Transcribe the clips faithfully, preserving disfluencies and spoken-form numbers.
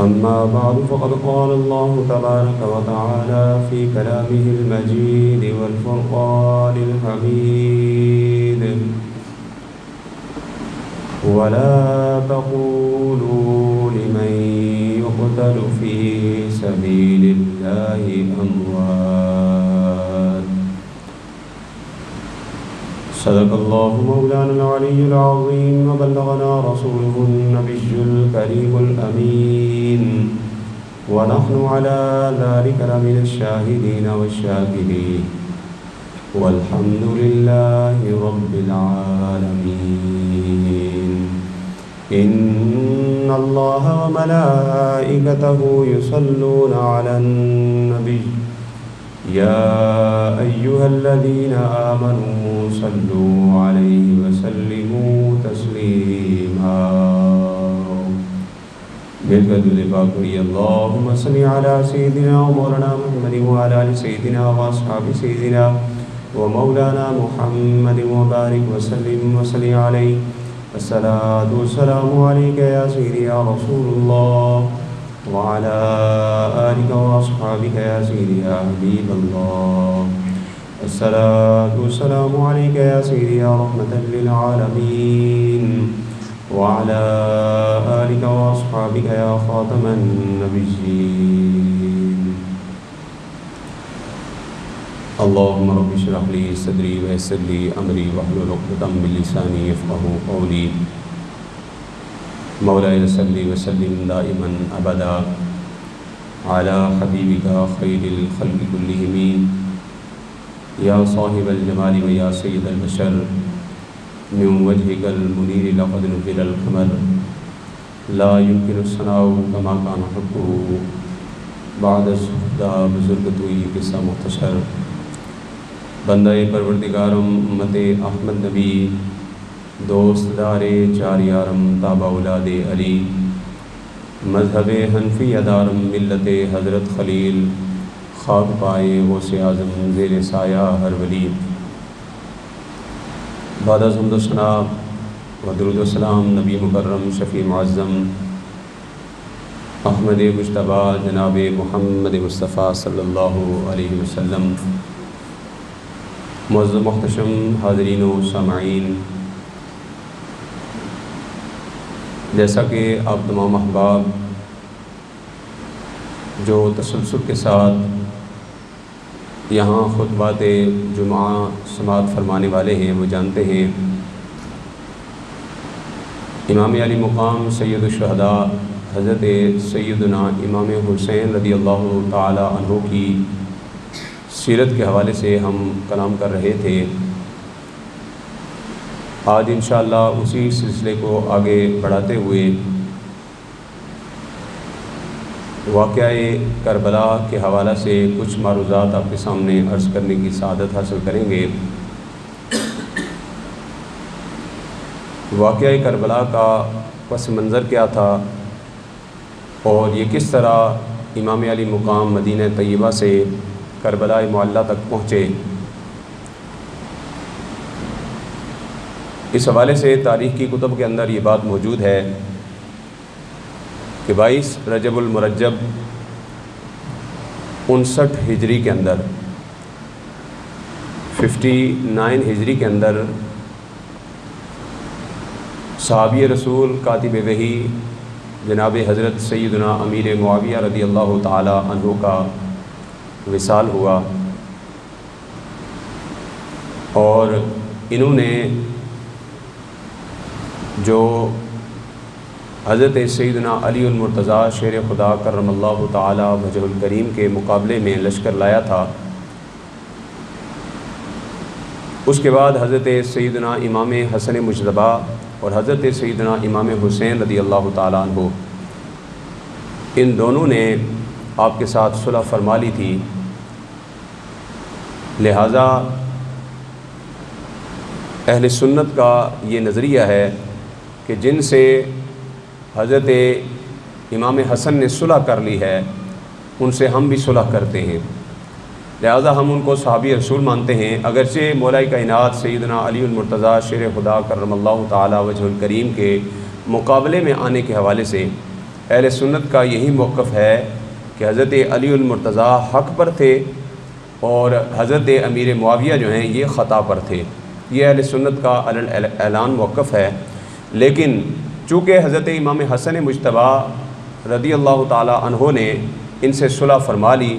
أما بعد فقد قال الله تبارك وتعالى في كلامه المجيد والفرقان الحميد: ولا تقولوا لمن يقتل في سبيل الله أموات. صدق الله مولانا العلي العظيم وبلغنا رسوله النبي الكريم الأمين ونحن على ذلك لمن الشاهدين والشاكرين والحمد لله رب العالمين. إن الله وملائكته يصلون على النبي يا أيها الذين آمنوا صلوا عليه وسلموا تسليما. اللهم صل على سيدنا ومولانا محمد وعلى آل سيدنا وأصحاب سيدنا ومولانا محمد وبارك وسلم وسلم عليه. الصلاة والسلام عليك يا سيدي يا رسول الله وعلى آلك وأصحابك يا سيدي يا حبيب الله. الصلاة والسلام عليك يا سيدي يا رحمة للعالمين وعلى آلك وأصحابك يا خاتم النبيين. اللهم رب اشرح لي صدري ويسر لي أمري واحلل عقدة من لساني يفقهوا قولي. मौलाना सल्ली वसल्लिम दाइमन अबदा आला हबीबिका खैरिल खल्क़ि कुल्लिहिम या साहिबल जमाल व या सय्यिदल बशर मिन वजहिकल मुनीर लक़द नूरिल क़मर ला युकिरु सनाउ कमा कान हक़ु बाद सुदा बुज़ुर्ग तुई किस्सा मुख्तसर। बंदा परवरदिगारम उम्मते अहमद नबी दोस्त दारे चार यारम ताबा औलाद अली मजहब हनफी अदारम मिलत हज़रत खलील ख्वाब पाए गौसे आज़म ज़ेर साया हर वली। बाद हम्द व सना व दुरूद व सलाम नबी मुकर्रम शफ़ी मुअज़्ज़म अहमद मुज्तबा जनाब मुहम्मद मुस्तफ़ा सल्लल्लाहु अलैहि वसल्लम। मुअज़्ज़म मुहतशम हाज़रीन व सामईन, जैसा कि आप तमाम अहबाब जो तसलसुल के साथ यहाँ खुतबात जुमा समात फरमाने वाले हैं वो जानते हैं, इमाम अली मुक़ाम सैयद शुहदा हज़रत सैयदना इमाम हुसैन रदी अल्लाह ताला अन्हु की सीरत के हवाले से हम कलाम कर रहे थे। आज इंशाअल्लाह उसी सिलसिले को आगे बढ़ाते हुए वाक़या करबला के हवाला से कुछ मारूज़ात आपके सामने अर्ज़ करने की सआदत हासिल करेंगे। वाक़या करबला का पस मंज़र क्या था और ये किस तरह इमाम अली मुक़ाम मदीना तय्यबा से करबला मुअल्ला तक पहुँचे, इस हवाले से तारीख़ की कुतुब के अंदर ये बात मौजूद है कि बाईस रजबुल मुरज्जब उनसठ हिजरी के अंदर उनसठ हिजरी के अंदर सहाबी रसूल कातिब वही जनाब हज़रत सैयदना अमीर मुआविया रदी अल्लाह ताला अन्हु का विसाल हुआ और इन्होंने जो हज़रत सैयदना अली उल मुर्तज़ा शेर खुदा करमल्लाहु ताला वजहुल करीम के मुकाबले में लश्कर लाया था, उसके बाद हज़रत सैयदना इमाम हसन मुजतबा और हज़रत सैयदना इमाम हुसैन रदी अल्लाह ताला अन्हु, इन दोनों ने आपके साथ सुलह फरमा ली थी। लिहाजा अहले सुन्नत का ये नज़रिया है कि जिनसे हज़रत इमाम हसन ने सुलह कर ली है उनसे हम भी सुलह करते हैं, लिहाजा हम उनको सहाबी रसूल मानते हैं। अगरचे मौला कायनात सैयदना अली उल मुर्तज़ा शेर खुदा करमल्लाहु ताला वजहुल करीम के मुकाबले में आने के हवाले से अहल सुन्नत का यही मौक़िफ़ है कि हज़रत अली मुर्तज़ा हक़ पर थे और हज़रत अमीर मुआविया जो हैं ये ख़ता पर थे। ये अहल सुन्नत का ऐलान मौक़िफ़ है। लेकिन चूँकि हज़रत इमाम हसन मुज्तबा रदी अल्लाह ताला अन्हो ने इनसे सुलह फरमा ली,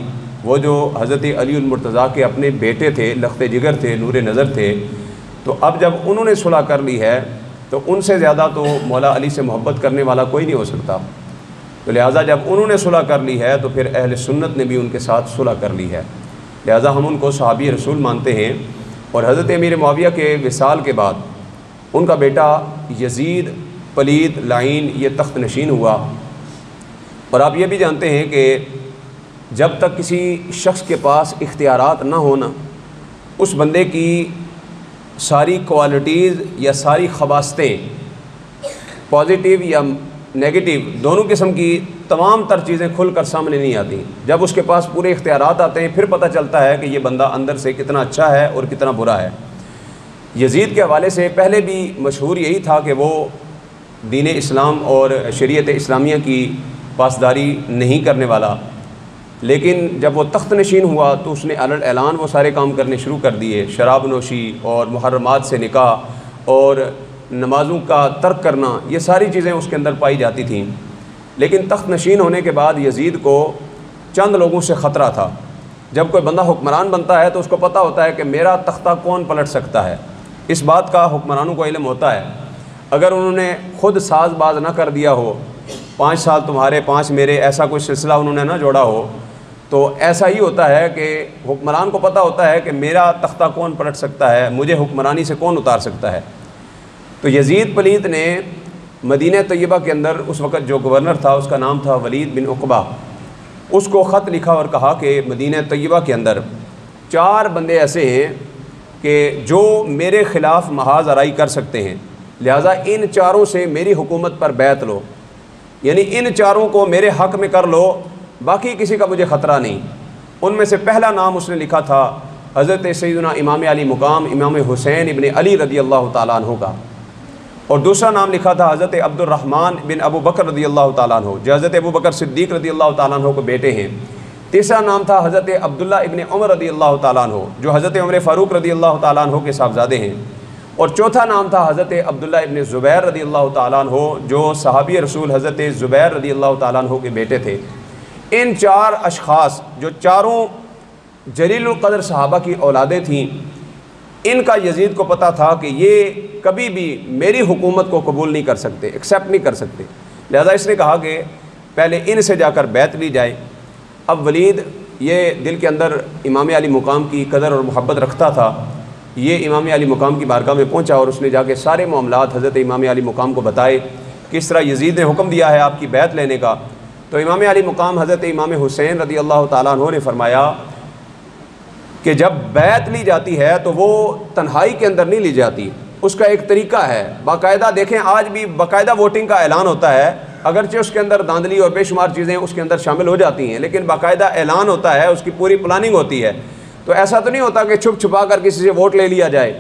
वो जो हज़रत अली मुर्तज़ा के अपने बेटे थे, लख्ते जिगर थे, नूर नज़र थे, तो अब जब उन्होंने सुलह कर ली है तो उनसे ज़्यादा तो मौला अली से मोहब्बत करने वाला कोई नहीं हो सकता। तो लिहाजा जब उन्होंने सुलह कर ली है तो फिर अहल सुन्नत ने भी उनके साथ सुलह कर ली है। लिहाजा हम उनको सहाबी रसूल मानते हैं। और हज़रत अमीर मुआविया के विसाल के बाद उनका बेटा यजीद पलीद लाइन ये तख्त नशीन हुआ। और आप ये भी जानते हैं कि जब तक किसी शख्स के पास इख्तियारात ना होना, उस बंदे की सारी क्वालिटीज़ या सारी खबासतें, पॉजिटिव या नेगेटिव, दोनों किस्म की तमाम तर चीज़ें खुल कर सामने नहीं आती। जब उसके पास पूरे इख्तियारात आते हैं फिर पता चलता है कि ये बंदा अंदर से कितना अच्छा है और कितना बुरा है। यजीद के हवाले से पहले भी मशहूर यही था कि वो दीन इस्लाम और शरीयत इस्लामिया की पासदारी नहीं करने वाला, लेकिन जब वो तख्त नशीन हुआ तो उसने अलल ऐलान वो सारे काम करने शुरू कर दिए। शराब नोशी और मुहर्रमात से निकाह और नमाज़ों का तर्क करना, ये सारी चीज़ें उसके अंदर पाई जाती थीं। लेकिन तख्त नशीन होने के बाद यजीद को चंद लोगों से ख़तरा था। जब कोई बंदा हुक्मरान बनता है तो उसको पता होता है कि मेरा तख्ता कौन पलट सकता है, इस बात का हुक्मरानों को इल्म होता है। अगर उन्होंने ख़ुद साजबाज ना कर दिया हो, पाँच साल तुम्हारे पाँच मेरे ऐसा कोई सिलसिला उन्होंने ना जोड़ा हो, तो ऐसा ही होता है कि हुक्मरान को पता होता है कि मेरा तख्ता कौन पलट सकता है, मुझे हुक्मरानी से कौन उतार सकता है। तो यजीद पलीत ने मदीना तय्यबा के अंदर उस वक़्त जो गवर्नर था उसका नाम था वलीद बिन उक़बा, उसको ख़त लिखा और कहा कि मदीना तय्यबा के अंदर चार बंदे ऐसे हैं कि जो मेरे ख़िलाफ़ महाज आराई कर सकते हैं, लिहाजा इन चारों से मेरी हुकूमत पर बैत लो, यानी इन चारों को मेरे हक़ में कर लो, बाकी किसी का मुझे ख़तरा नहीं। उनमें से पहला नाम उसने लिखा था हज़रत सैयदना इमाम अली मुकाम इमाम हुसैन इब्ने अली रदी अल्लाह तआला अन्हु का, और दूसरा नाम लिखा था हज़रत अब्दुर्रहमान बिन अबू बकर रदी अल्लाह तआला अन्हु, जो हज़रत अबू बकर सिद्दीक़ रदी अल्लाह तआला अन्हु के बेटे हैं। तीसरा नाम था हज़रत अब्दुल्ला इब्ने उमर रदी अल्लाह तआला अन्हु, जो हज़रत उमर फ़ारूक रदी अल्लाह तआला अन्हु के साहबजादे हैं। और चौथा नाम था हज़रत अब्दुल्ला इब्ने ज़ुबैर रदी अल्लाह तआला अन्हु, जो सहाबी रसूल हज़रत ज़ुबैर रदी अल्लाह तआला अन्हु के बेटे थे। इन चार अशख़ास जो चारों जलीलुल क़द्र सहाबा की औलादें थीं, इनका यजीद को पता था कि ये कभी भी मेरी हुकूमत को कबूल नहीं कर सकते, एक्सेप्ट नहीं कर सकते। लिहाजा इसने कहा कि पहले इन से जाकर बैत ली जाए। अब वलीद ये दिल के अंदर इमाम अली मुकाम की कदर और मोहब्बत रखता था। ये इमाम अली मुकाम की बारगाह में पहुँचा और उसने जाके सारे मामलात हज़रत इमाम अली मुकाम को बताए कि इस तरह यजीद ने हुक्म दिया है आपकी बैत लेने का। तो इमाम अली मुकाम हज़रत इमाम हुसैन रदी अल्लाह तआला अन्हु ने फरमाया कि जब बैत ली जाती है तो वो तन्हाई के अंदर नहीं ली जाती, उसका एक तरीका है। बाकायदा देखें आज भी बाकायदा वोटिंग का ऐलान होता है, अगरचे उसके अंदर धांधली और बेशुमार चीज़ें उसके अंदर शामिल हो जाती हैं, लेकिन बाकायदा ऐलान होता है, उसकी पूरी प्लानिंग होती है। तो ऐसा तो नहीं होता कि छुप छुपा कर किसी से वोट ले लिया जाए।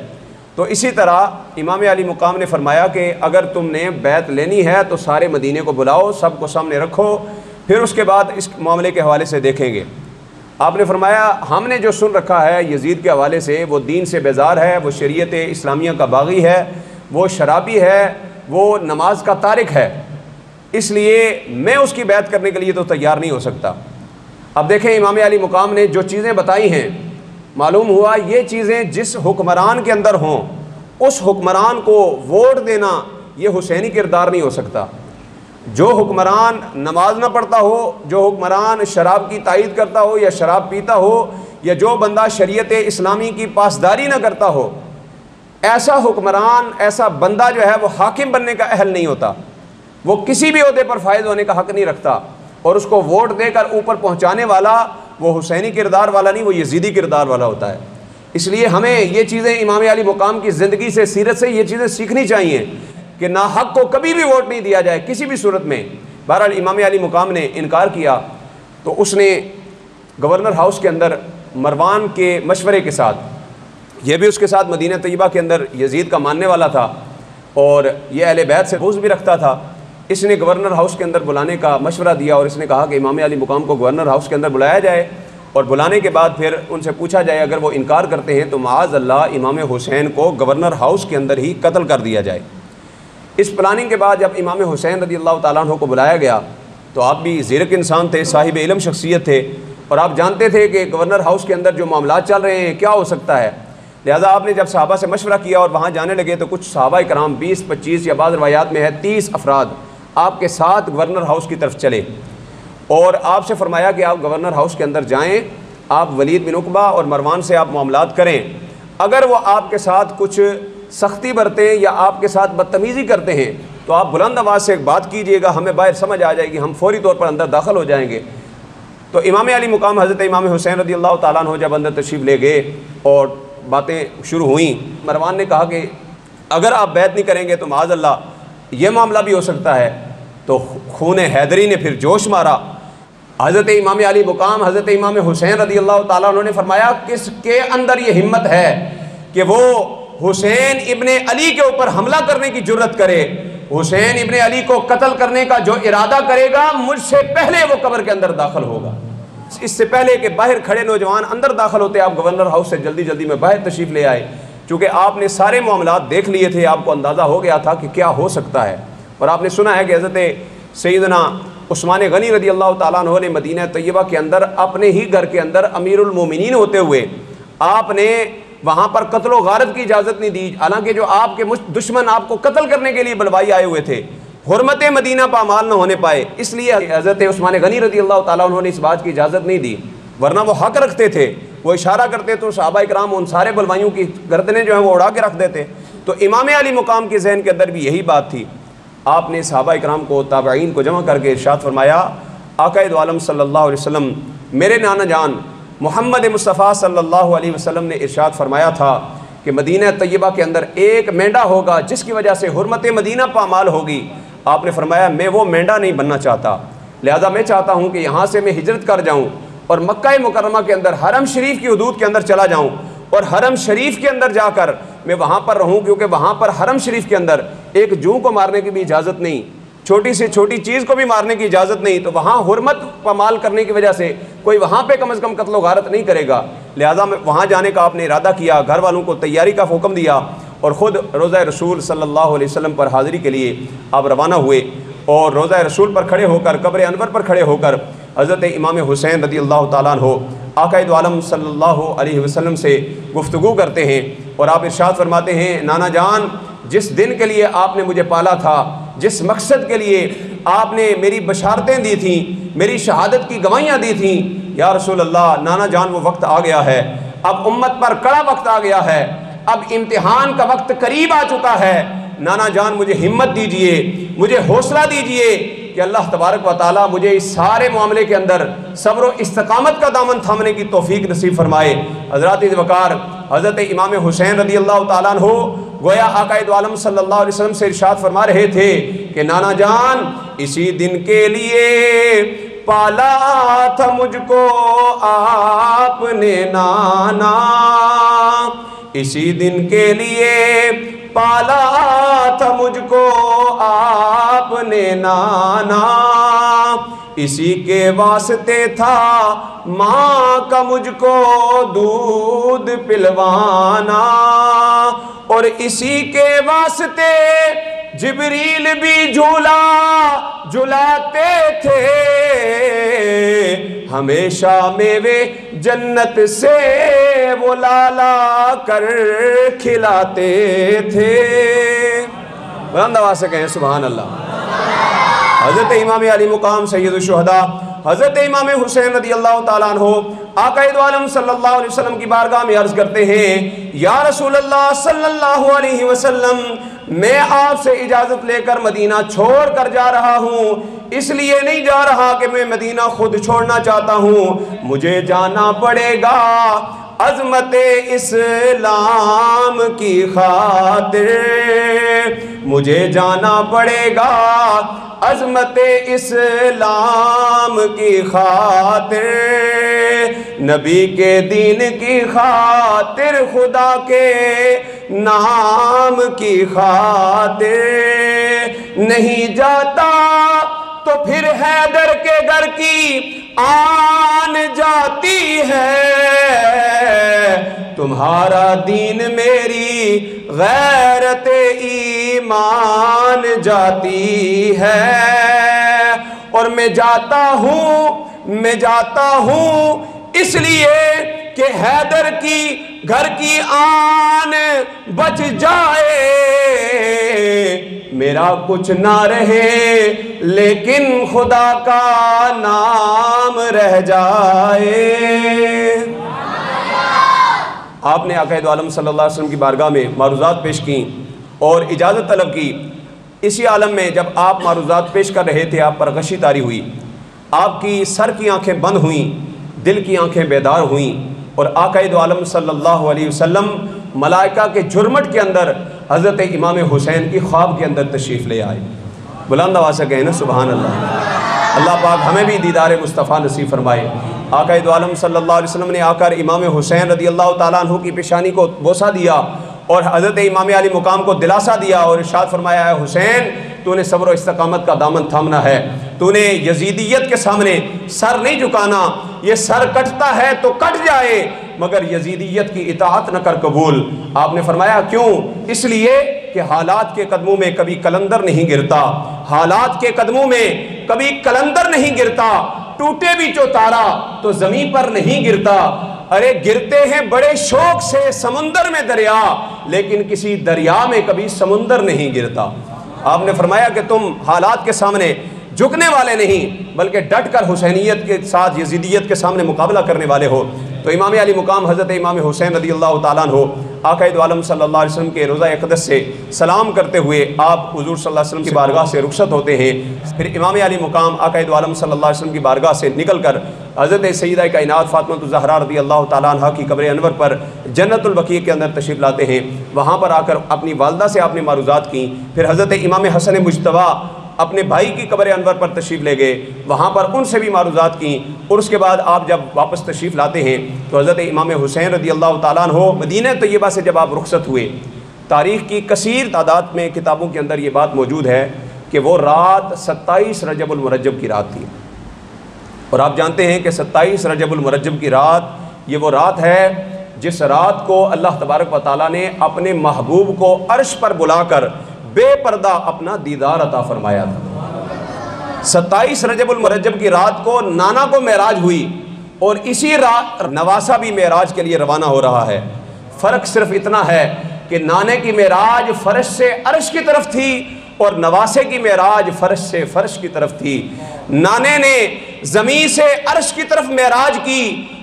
तो इसी तरह इमाम अली मुकाम ने फरमाया कि अगर तुमने बैत लेनी है तो सारे मदीने को बुलाओ, सबको सामने रखो, फिर उसके बाद इस मामले के हवाले से देखेंगे। आपने फरमाया हमने जो सुन रखा है यजीद के हवाले से, वो दीन से बेजार है, वो शरीयत इस्लामिया का बागी है, वो शराबी है, वो नमाज का तारिक है, इसलिए मैं उसकी बैत करने के लिए तो तैयार नहीं हो सकता। अब देखें इमाम अली मुकाम ने जो चीज़ें बताई हैं, मालूम हुआ ये चीज़ें जिस हुक्मरान के अंदर हों उस हुक्मरान को वोट देना ये हुसैनी किरदार नहीं हो सकता। जो हुक्मरान नमाज ना पढ़ता हो, जो हुक्मरान शराब की तायद करता हो या शराब पीता हो, या जो बंदा शरीयत इस्लामी की पासदारी ना करता हो, ऐसा हुक्मरान, ऐसा बंदा जो है वो हाकिम बनने का अहल नहीं होता, वो किसी भी ओहदे पर फायज होने का हक़ नहीं रखता। और उसको वोट देकर ऊपर पहुँचाने वाला वो हुसैनी किरदार वाला नहीं, वो यजीदी किरदार वाला होता है। इसलिए हमें ये चीज़ें इमाम अली मुकाम की ज़िंदगी से, सीरत से ये चीज़ें सीखनी चाहिए कि ना हक़ को कभी भी वोट नहीं दिया जाए किसी भी सूरत में। बहरहाल इमाम अली मुकाम ने इनकार किया तो उसने गवर्नर हाउस के अंदर मरवान के मशवरे के साथ, यह भी उसके साथ मदीना तय्यबा के अंदर यजीद का मानने वाला था और यह अहले बैत से बुग़्ज़ भी रखता था, इसने गवर्नर हाउस के अंदर बुलाने का मशवरा दिया और इसने कहा कि इमाम अली मुकाम को गवर्नर हाउस के अंदर बुलाया जाए और बुलाने के बाद फिर उनसे पूछा जाए अगर वो इनकार करते हैं तो माज़ अल्लाह इमाम हुसैन को गवर्नर हाउस के अंदर ही कत्ल कर दिया जाए। इस प्लानिंग के बाद जब इमाम हुसैन रज़ी अल्लाह ताला अन्हु को बुलाया गया तो आप भी ज़ीरक इंसान थे, साहिब इलम शख्सियत थे और आप जानते थे कि गवर्नर हाउस के अंदर जो मामला चल रहे हैं क्या हो सकता है। लिहाजा आपने जब सहाबा से मशवरा किया और वहाँ जाने लगे तो कुछ सहाबा कराम बीस पच्चीस या बाद रवायात में है तीस अफराद आपके साथ गवर्नर हाउस की तरफ चले और आपसे फरमाया कि आप गवर्नर हाउस के अंदर जाएं, आप वलीद बिन उकबा और मरवान से आप मामलात करें। अगर वो आपके साथ कुछ सख्ती बरतें या आपके साथ बदतमीज़ी करते हैं तो आप बुलंद आवाज़ से एक बात कीजिएगा, हमें बाहर समझ आ जाएगी, हम फौरी तौर पर अंदर दाखिल हो जाएंगे। तो इमाम अली मुकाम हज़रत इमाम हुसैन रज़ी अल्लाह ताला अन्हु जब अंदर तशरीफ़ ले गए और बातें शुरू हुई, मरवान ने कहा कि अगर आप बैत नहीं करेंगे तो माज़अल्लाह ये मामला भी हो सकता है। तो खून हैदरी ने फिर जोश मारा, हज़रत इमाम अली मुकाम हज़रत इमाम हुसैन रज़ी अल्लाह ताला अन्हु ने फरमाया किसके अंदर ये हिम्मत है कि वो हुसैन इब्ने अली के ऊपर हमला करने की जुर्रत करे, हुसैन इब्ने अली को कत्ल करने का जो इरादा करेगा मुझसे पहले वो कब्र के अंदर दाखिल होगा। इससे पहले कि बाहर खड़े नौजवान अंदर दाखिल होते आप गवर्नर हाउस से जल्दी जल्दी में बाहर तशरीफ़ ले आए। चूँकि आपने सारे मामलात देख लिए थे, आपको अंदाज़ा हो गया था कि क्या हो सकता है और आपने सुना है कि हज़रत सैयदना उस्मान गनी रज़ी अल्लाह ताला अन्हु ने मदीना तैयबा के अंदर अपने ही घर के अंदर अमीरुल मोमिनीन होते हुए आपने वहाँ पर कत्लो गारत की इजाज़त नहीं दी, हालांकि जो आपके दुश्मन आपको कत्ल करने के लिए बलवाई आए हुए थे हुर्मत मदीना पामाल न होने पाए, इसलिए हज़रत उस्मान गनी रज़ी अल्लाह ताला अन्हु ने इस बात की इजाज़त नहीं दी, वरना वो हक रखते थे। वो इशारा करते तो सहाबा कराम उन सारे बलवाइयों की गर्दनें जो हैं वो उड़ा के रख देते। तो इमाम अली मुकाम के जहन के अंदर भी यही बात थी। आपने सहाबा इकराम को ताबईन को जमा करके इरशाद फरमाया, आका दो आलम सल्लल्लाहु अलैहि वसल्लम मेरे नाना जान मोहम्मद मुस्तफ़ा सल्लल्लाहु अलैहि वसल्लम ने इरशाद फरमाया था कि मदीना तैयबा के अंदर एक मेंढा होगा जिसकी वजह से हुर्मत मदीना पामाल होगी। आपने फरमाया मैं वो मेंढा नहीं बनना चाहता, लिहाजा मैं चाहता हूँ कि यहाँ से मैं हिजरत कर जाऊँ और मक्का मुकर्रमा के अंदर हरम शरीफ की हदूद के अंदर चला जाऊँ और हरम शरीफ के अंदर जाकर मैं वहाँ पर रहूँ, क्योंकि वहाँ पर हरम शरीफ के अंदर एक जू को मारने की भी इजाज़त नहीं, छोटी से छोटी चीज़ को भी मारने की इजाज़त नहीं। तो वहाँ हुर्मत पमाल करने की वजह से कोई वहाँ पे कम अज़ कम कत्लो गारत नहीं करेगा। लिहाजा मैं वहाँ जाने का आपने इरादा किया, घर वालों को तैयारी का हुक्म दिया और ख़ुद रोज़ा रसूल सल्लल्लाहु अलैहि वसल्लम पर हाज़िरी के लिए आप रवाना हुए और रोज़ा रसूल पर खड़े होकर कब्र अनवर पर खड़े होकर हज़रत इमाम हुसैन रज़ी अल्लाह ताला अन्हु आक़ाए दो आलम सल्लल्लाहु अलैहि वसल्लम से गुफ्तगू करते हैं और आप इरशाद फरमाते हैं, नाना जान जिस दिन के लिए आपने मुझे पाला था, जिस मकसद के लिए आपने मेरी बशारतें दी थीं, मेरी शहादत की गवाहियाँ दी थीं, या रसूल अल्लाह नाना जान वो वक्त आ गया है, अब उम्मत पर कड़ा वक्त आ गया है, अब इम्तिहान का वक्त करीब आ चुका है, नाना जान मुझे हिम्मत दीजिए, मुझे हौसला दीजिए कि अल्लाह तबारक व ताला मुझे इस सारे मामले के अंदर सब्र और इस्तकामत का दामन थामने की तौफीक नसीब फरमाए। हज़रात वक़ार हज़रत इमाम हुसैन रज़ी अल्लाह ताला अन्हु गोया आक़ाए दो आलम सल्लल्लाहु अलैहि वसल्लम से इरशाद फरमा रहे थे कि नाना जान इसी दिन के लिए पाला था मुझको आपने, नाना इसी दिन के लिए पाला था मुझको आपने, नाना इसी के वास्ते था माँ का मुझको दूध पिलवाना और इसी के वास्ते जिब्रील भी झूला झुलाते थे, हमेशा में वे जन्नत से वो लाला कर खिलाते थे। बुलंद आवाज़ से कहें सुभान अल्लाह। हज़रत इमाम अली मुकाम सैयदुल शुहदा हज़रत इमाम हुसैन रज़ी अल्लाह ताला अन्हु आक़ाए दो आलम सल्लल्लाहु अलैहि वसल्लम की बारगाह में अर्ज़ करते हैं, या रसूल अल्लाह सल्लल्लाहु अलैहि वसल्लम मैं आपसे इजाज़त लेकर मदीना छोड़ कर जा रहा हूँ, इसलिए नहीं जा रहा कि मैं मदीना खुद छोड़ना चाहता हूँ, मुझे जाना पड़ेगा अज़मत इस्लाम की खातिर, मुझे जाना पड़ेगा अज़मत इस्लाम की खातिर, नबी के दीन की खातिर, खुदा के नाम की खातिर, नहीं जाता तो फिर हैदर के घर की आन जाती है। तुम्हारा दीन मेरी गैरत ईमान जाती है। और मैं जाता हूँ मैं जाता हूँ इसलिए कि हैदर की घर की आन बच जाए, मेरा कुछ ना रहे लेकिन खुदा का नाम रह जाए। आपने आक़ायद आलम सल्लल्लाहु अलैहि वसल्लम की बारगाह में मारूज़ात पेश की और इजाज़त तलब की। इसी आलम में जब आप मारूज़ात पेश कर रहे थे, आप पर गशी तारी हुई, आपकी सर की आंखें बंद हुईं, दिल की आंखें बेदार हुईं और आक़ाए दो आलम सल्लल्लाहु अलैहि वसल्लम मलाइका के जुर्मट के अंदर हज़रत इमाम हुसैन की ख्वाब के अंदर तशरीफ़ ले आए। बुलंद आवाज़ से कहे ना सुबहान अल्लाह। अल्लाह पाक हमें भी दीदार मुस्तफ़ा नसीब फरमाए। आक़ाए दो आलम सल्लल्लाहु अलैहि वसल्लम ने आकर इमाम हुसैन रदियल्लाहु तआला अन्हु की पेशानी को बोसा दिया और हज़रत इमाम अली मुकाम को दिलासा दिया और इरशाद फरमाया है, हुसैन तूने सब्र और इस्तकामत का दामन थामना है, तूने यजीदियत के सामने सर नहीं झुकाना। ये सर कटता है तो कट जाए मगर यजीदियत की इताअत न कर कबूल। आपने फरमाया क्यों? इसलिए कि हालात के कदमों में कभी कलंदर नहीं गिरता, हालात के कदमों में कभी कलंदर नहीं गिरता, टूटे भी चौतारा तो जमीन पर नहीं गिरता। अरे गिरते हैं बड़े शौक से समुंदर में दरिया, लेकिन किसी दरिया में कभी समुंदर नहीं गिरता। आपने फरमाया कि तुम हालात के सामने झुकने वाले नहीं बल्कि डट कर हुसैनियत के साथ यजीदियत के सामने मुकाबला करने वाले हो। तो इमाम अली मुकाम हज़रत इमाम हुसैन रदियल्लाहु तआला अन्हु आक़ाए दो आलम सल्लल्लाहु अलैहि वसल्लम के रोज़ा अक़दस से सलाम करते हुए आप हुज़ूर सल्लल्लाहु अलैहि वसल्लम की बारगाह से रुखसत होते हैं। फिर इमाम अली मुकाम आक़ाए दो आलम सल्लल्लाहु अलैहि वसल्लम की बारगाह से निकल कर हज़रत सैयदा कायनात फ़ातिमा ज़हरा रदियल्लाहु तआला अन्हा की कब्र अनवर पर जन्नतुल बक़ीअ के अंदर तशरीफ़ लाते हैं। वहाँ पर आकर अपनी वालदा से आपने मारूज़ात की। फिर हज़रत इमाम हसन मुज्तबा अपने भाई की कब्र अनवर पर तशरीफ़ ले गए, वहाँ पर उनसे भी मारूज़ात की। और उसके बाद आप जब वापस तशरीफ़ लाते हैं तो हज़रत इमाम हुसैन रदियल्लाहु तआला अन्हु मदीना तैयबा से जब आप रुखसत हुए, तारीख़ की कसीर तादाद में किताबों के अंदर ये बात मौजूद है कि वो रात सत्ताईस रजबुल मुरज्जब की रात थी। और आप जानते हैं कि सत्ताईस रजबुल मुरज्जब की रात ये वो रात है जिस रात को अल्लाह तबारक व तआला ने अपने महबूब को अर्श पर बुलाकर बेपर्दा अपना दीदार अता फरमाया था। सत्ताईस रजबुल मुरज्जब की रात को नाना को मेराज हुई और इसी रात नवासा भी मेराज के लिए रवाना हो रहा है। फ़र्क सिर्फ इतना है कि नाने की मेराज फर्श से अर्श की तरफ थी और नवासे की मेराज फर्श से फर्श की तरफ थी। नाने ने ज़मीन से अर्श की तरफ मेराज की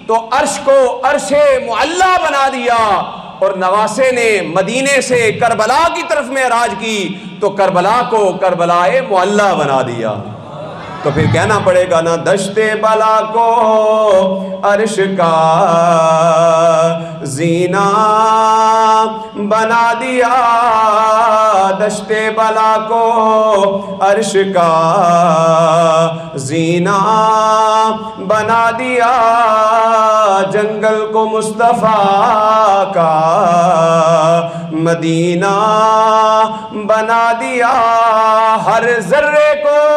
तो अर्श को अर्शे मुअल्ला बना दिया और नवासे ने मदीने से करबला की तरफ मेराज की तो करबला को करबलाए मुअल्ला बना दिया। तो फिर कहना पड़ेगा ना दश्ते बला को अर्श का जीना बना दिया, दश्ते बला को अर्श का जीना बना दिया, जंगल को मुस्तफ़ा का मदीना बना दिया, हर जर्रे को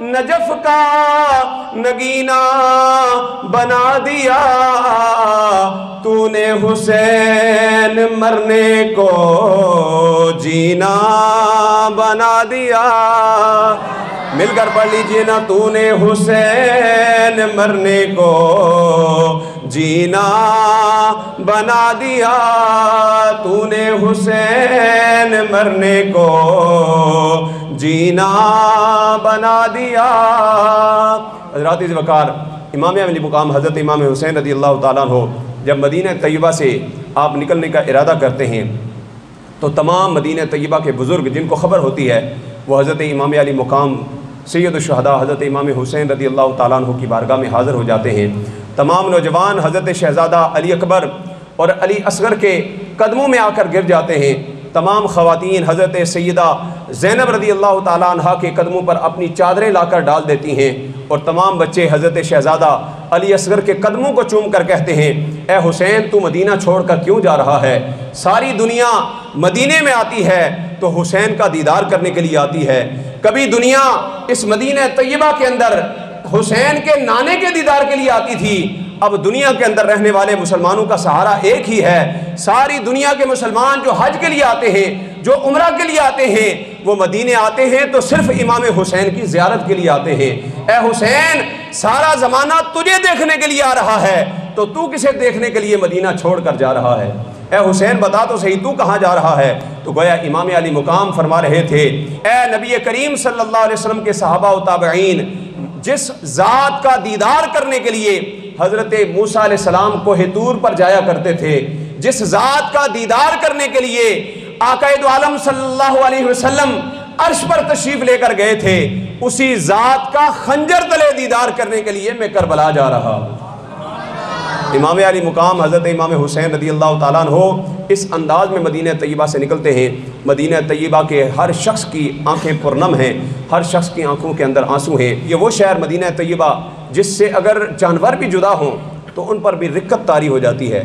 नजफ का नगीना बना दिया, तूने हुसैन मरने को जीना बना दिया। मिलकर पढ़ लीजिए ना, तूने हुसैन मरने को जीना बना दिया, तूने हुसैन मरने को जीना बना दिया। हज़रात इस वक़ार इमाम अली मुकाम हज़रत इमाम हुसैन रदियल्लाहु तआला अन्हु जब मदीना तैयबा से आप निकलने का इरादा करते हैं तो तमाम मदीना तैयबा के बुज़ुर्ग जिनको ख़बर होती है वो हज़रत इमाम अली मुकाम सैयद शुहदा हज़रत इमाम हुसैन रदियल्लाहु तआला अन्हु की बारगाह में हाज़िर हो जाते हैं। तमाम नौजवान हज़रत शहज़ादा अली अकबर और अली असगर के कदमों में आकर गिर जाते हैं। तमाम ख़वातीन हज़रत सैयदा ज़ैनब रदियल्लाहु तआला अन्हा के कदमों पर अपनी चादरें लाकर डाल देती हैं और तमाम बच्चे हज़रत शहज़ादा अली असगर के कदमों को चूम कर कहते हैं, ए हुसैन तू मदीना छोड़कर क्यों जा रहा है? सारी दुनिया मदीने में आती है तो हुसैन का दीदार करने के लिए आती है। कभी दुनिया इस मदीना तैयबा के अंदर हुसैन के नाने के दीदार के लिए आती थी, अब दुनिया के अंदर रहने वाले मुसलमानों का सहारा एक ही है। सारी दुनिया के मुसलमान जो हज के लिए आते हैं, जो उम्रा के लिए आते हैं, वो मदीने आते हैं तो सिर्फ इमाम हुसैन की ज़ियारत के लिए आते हैं। ए हुसैन, सारा ज़माना तुझे देखने के लिए आ रहा है, तो तू किसे देखने के लिए मदीना छोड़ कर जा रहा है? ए हुसैन, बता तो सही, तू कहाँ जा रहा है? तो गोया इमाम अली मुकाम फरमा रहे थे, ए नबी करीम सल्लल्लाहु अलैहि वसल्लम के सहाबा व ताबईन, जिस ज़ात का दीदार करने के लिए हज़रत मूसा अलैहिस्सलाम कोहे तूर पर जाया करते थे, जिस ज़ात का दीदार करने के लिए आकाए दो आलम सल्लल्लाहु अलैहि वसल्लम अर्श पर तशरीफ लेकर गए थे, उसी ज़ात का खंजर तले दीदार करने के लिए मैं करबला जा रहा हूँ। इमाम अली मुकाम हज़रत इमाम हुसैन रदी अल्लाह तआला अन्हो इस अंदाज़ में मदीना तय्यबा से निकलते हैं। मदीना तय्यबा के हर शख्स की आंखें पुरनम हैं, हर शख्स की आंखों के अंदर आंसू हैं। ये वो शहर मदीना तय्यबा जिससे अगर जानवर भी जुदा हों तो उन पर भी रिक्कत तारी हो जाती है।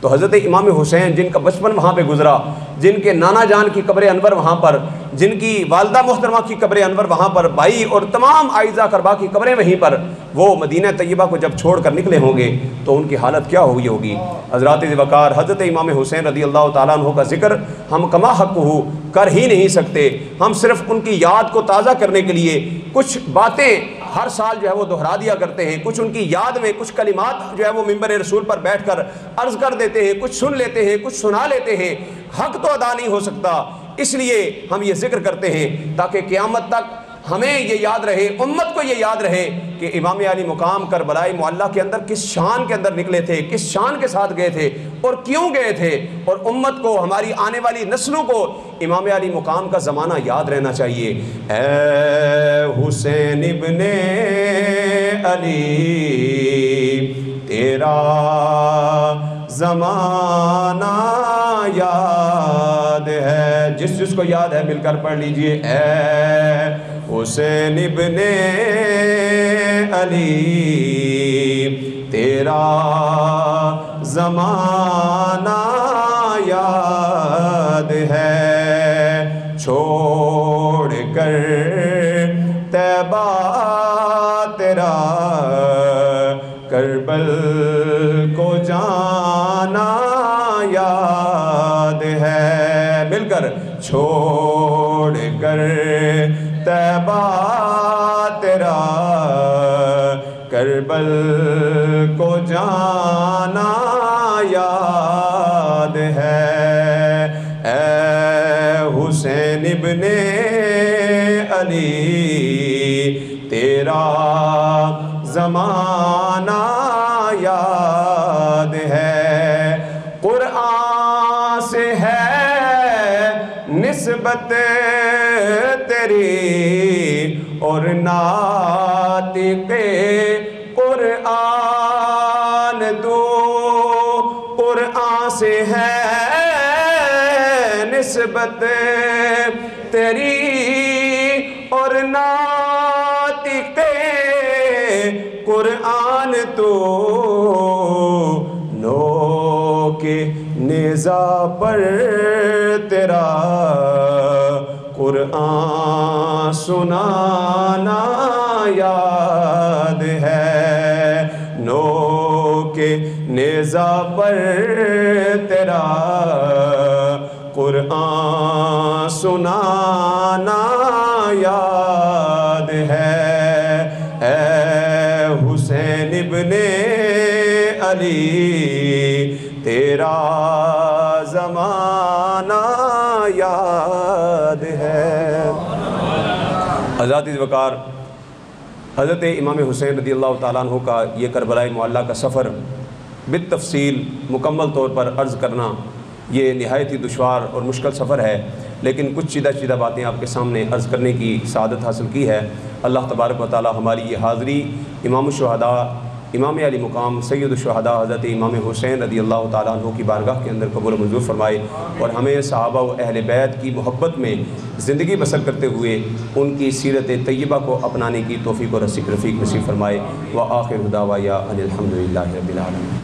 तो हज़रत इमाम हुसैन जिनका बचपन वहाँ पे गुजरा, जिनके नाना जान की कब्र अनवर वहाँ पर, जिनकी वालदा मोहतरमा की कब्र अनवर वहाँ पर, भाई और तमाम आइज़ा करबा की कब्रें वहीं पर, वो मदीना तय्यबा को जब छोड़ कर निकले होंगे तो उनकी हालत क्या हुई होगी। हज़रात वक़ार हज़रत इमाम हुसैन रदी अल्लाह तआला अन्हु का ज़िक्र हम कमा हक़ हो कर ही नहीं सकते। हम सिर्फ़ उनकी याद को ताज़ा करने के लिए कुछ बातें हर साल जो है वो दोहरा दिया करते हैं, कुछ उनकी याद में कुछ कलिमात जो है वो मिंबर रसूल पर बैठकर अर्ज़ कर देते हैं, कुछ सुन लेते हैं, कुछ सुना लेते हैं। हक़ तो अदा नहीं हो सकता, इसलिए हम ये जिक्र करते हैं ताकि क़यामत तक हमें ये याद रहे, उम्मत को ये याद रहे कि इमाम अली मुकाम करबला मुअल्ला के अंदर किस शान के अंदर निकले थे, किस शान के साथ गए थे और क्यों गए थे। और उम्मत को, हमारी आने वाली नस्लों को इमाम अली मुकाम का ज़माना याद रहना चाहिए। ऐ हुसैन इब्ने अली, तेरा ज़माना याद है। जिस जिसको याद है मिलकर पढ़ लीजिए। ऐ हुसैन इब्ने अली, तेरा ज़माना याद है। छोड़ कर तैबा तेरा करबल को जाना याद है। मिलकर छोड़ कर तैबा तेरा करबल को जाना याद है। ऐ हुसैन इब्ने अली, तेरा ज़माना याद है। क़ुरआन से है निस्बत तेरी और नातिक़े क़ुरआन, दो क़ुरआन से है निस्बत तेरी और नातिक़े क़ुरआन, तो नो के निज़ा पर तेरा क़ुरआन सुनाना याद है। नो के निज़ा पर तेरा क़ुरआन सुनाना याद है। ऐ हुसैन इब्ने अली, तेरा ज़माना याद है। हज़रात वक़ार हज़रत इमाम हुसैन रदी अल्लाह तआला अन्हु का ये करबला मुअल्ला का सफ़र बितफ़सील मुकम्मल तौर पर अर्ज़ करना ये नहायत ही दुश्वार और मुश्किल सफ़र है, लेकिन कुछ चीदा चीदा बातें आपके सामने अर्ज़ करने की सआदत हासिल की है। अल्लाह तबारक व तआला हमारी ये हाज़िरी इमाम शुहदा इमाम अली मुकाम सैयद शुहदा हज़रत इमाम हुसैन रदी अल्लाह तआला अन्हु की बारगाह के अंदर कबूल मंजूर फरमाए और हमें सहाबा व अहले बैत की मोहब्बत में ज़िंदगी बसर करते हुए उनकी सीरत तय्यबा को अपनाने की तौफीक और रफ़ीक नसीब फरमाए। व आखिर हुदावा या अनिल हम्दुलिल्लाहि रब्बिल आलमीन।